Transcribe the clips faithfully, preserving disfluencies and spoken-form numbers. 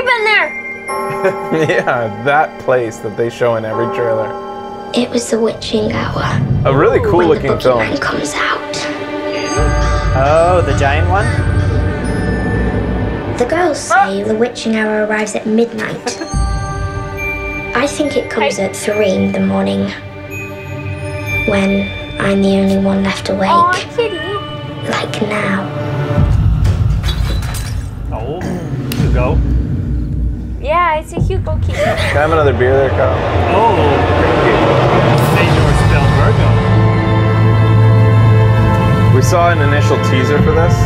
We've been there! Yeah, that place that they show in every trailer. It was The Witching Hour. A really cool looking film. When the book comes out. Oh, the giant one? The girls say ah. The Witching Hour arrives at midnight. I think it comes I... at three in the morning. When I'm the only one left awake. Oh, I'm kidding. Like now. Oh, Hugo. Yeah, I see Hugo Keeper. Can I have another beer there, Carl? Oh, thank you. Spielberg. We saw an initial teaser for this.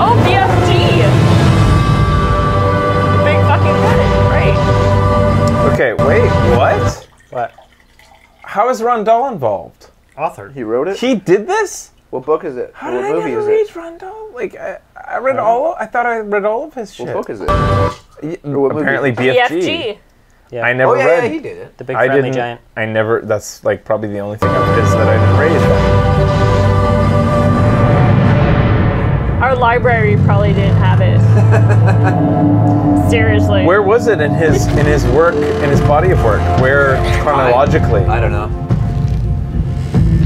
Oh, B F G! Big fucking credit, right? Okay, wait, what? What? How is Roald Dahl involved? Author. He wrote it? He did this? What book is it? How did what I movie never read it? Roald Dahl? Like, I, I read I all, I thought I read all of his shit. What book is it? Apparently B F G. B F G. Yeah. I never oh, yeah, read. Yeah, he did it. The Big Friendly Giant. I never, that's like probably the only thing of his that I didn't read. Our library probably didn't have it. Seriously. Where was it in his in his work, in his body of work? Where chronologically? I, I don't know.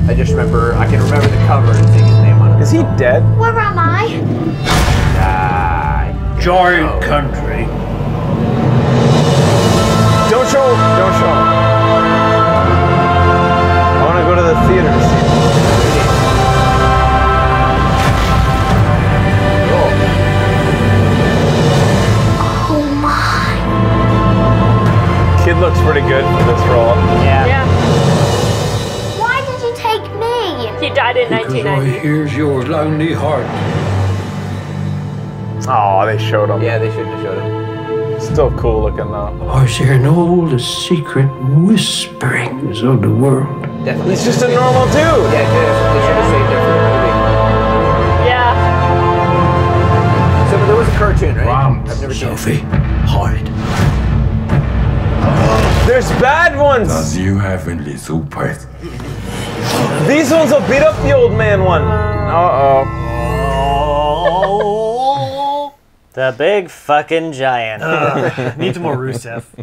I just remember, I can remember the cover and seeing his name on it. Is he dead? Where am I? Ah, giant oh. country. Don't show, don't show. I want to go to the theaters. Looks pretty good for this role. Yeah. yeah. Why did you take me? He died in nineteen ninety. Because I hears your lonely heart. Oh, they showed him. Yeah, they shouldn't have showed him. Still cool looking though. I hear no all the secret whisperings of the world. Definitely. He's just a normal dude. Yeah, they should have saved it for the movie. Yeah. So but there was a cartoon, right? Wow. I've never Sophie, seen it. Hide. There's bad ones! Does you have any super? These ones will beat up the old man one. Uh-oh. The big fucking giant. Uh, needs more Rusev.